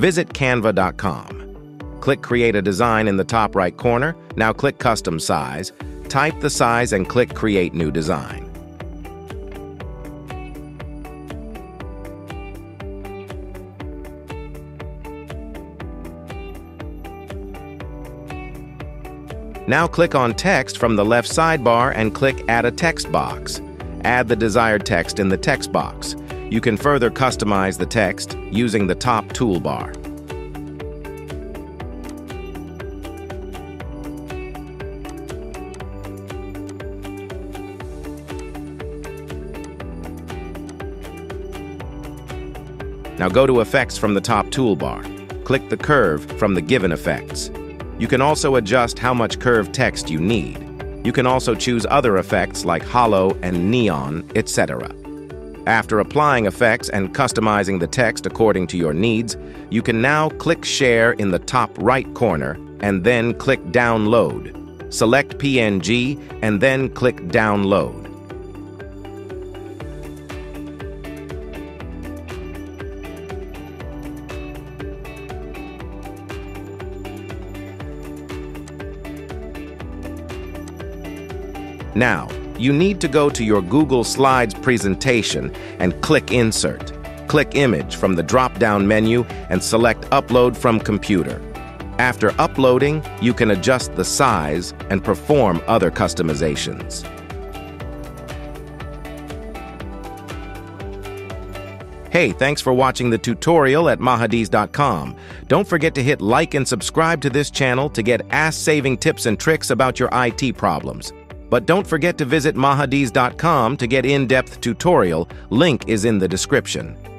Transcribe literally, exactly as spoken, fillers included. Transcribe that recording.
Visit canva dot com. Click Create a Design in the top right corner. Now click Custom Size. Type the size and click Create New Design. Now click on Text from the left sidebar and click Add a Text Box. Add the desired text in the text box. You can further customize the text using the top toolbar. Now go to Effects from the top toolbar. Click the curve from the given effects. You can also adjust how much curved text you need. You can also choose other effects like hollow and neon, et cetera. After applying effects and customizing the text according to your needs, you can now click Share in the top right corner and then click Download. Select P N G and then click Download. Now, you need to go to your Google Slides presentation and click Insert. Click Image from the drop-down menu and select Upload from Computer. After uploading, you can adjust the size and perform other customizations. Hey, thanks for watching the tutorial at Mahadees dot com. Don't forget to hit like and subscribe to this channel to get ass-saving tips and tricks about your I T problems. But don't forget to visit Mahadees dot com to get in-depth tutorial. Link is in the description.